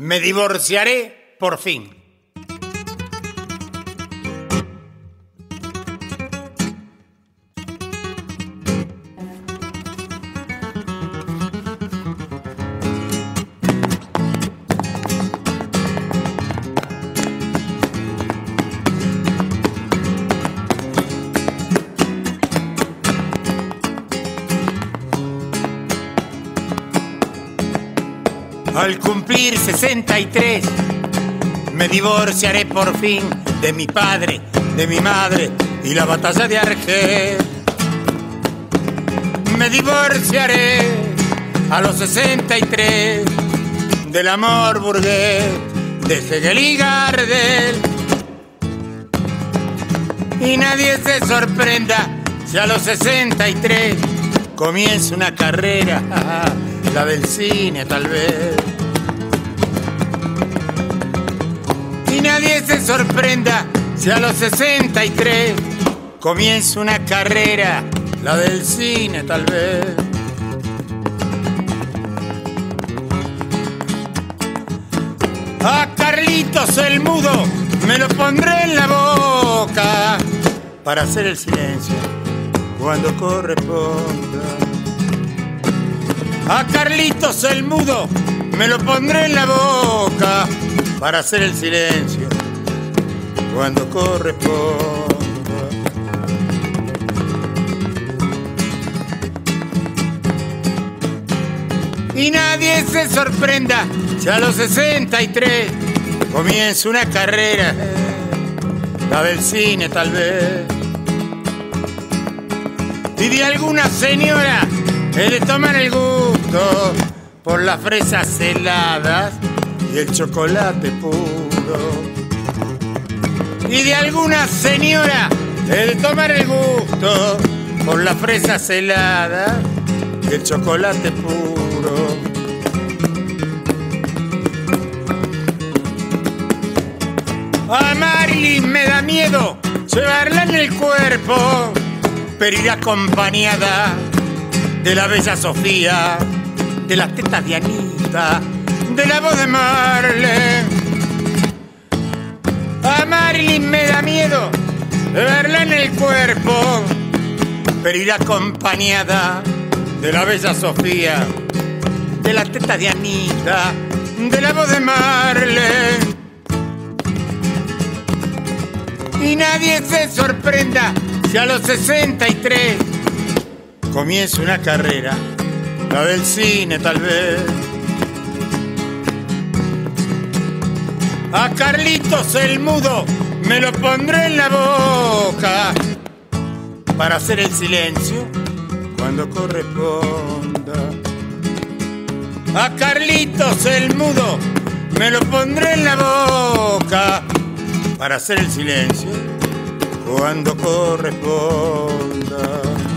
Me divorciaré por fin. Al cumplir 63, me divorciaré por fin de mi padre, de mi madre y la batalla de Argel. Me divorciaré a los 63 del amor burgués de Hegel y Gardel. Y nadie se sorprenda si a los 63 comienza una carrera, la del cine tal vez. Y nadie se sorprenda si a los 63 comienza una carrera, la del cine tal vez. A Carlitos el Mudo me lo pondré en la boca para hacer el silencio cuando corresponda. A Carlitos el Mudo me lo pondré en la boca para hacer el silencio cuando corresponda. Y nadie se sorprenda si a los 63 comienza una carrera, la del cine tal vez. Y de alguna señora he de tomar el gusto por las fresas heladas y el chocolate puro. Y de alguna señora he de tomar el gusto por las fresas heladas y el chocolate puro. A Marlene me da miedo llevarla en el cuerpo, pero irá acompañada de la bella Sofía, de las tetas de Anita, de la voz de Marlene. A Marlene me da miedo verla en el cuerpo, pero irá acompañada de la bella Sofía, de las tetas de Anita, de la voz de Marlene. Y nadie se sorprenda si a los 63 comienza una carrera, la del cine tal vez. A Carlitos el Mudo me lo pondré en la boca para hacer el silencio cuando corresponda. A Carlitos el Mudo me lo pondré en la boca para hacer el silencio cuando corresponda.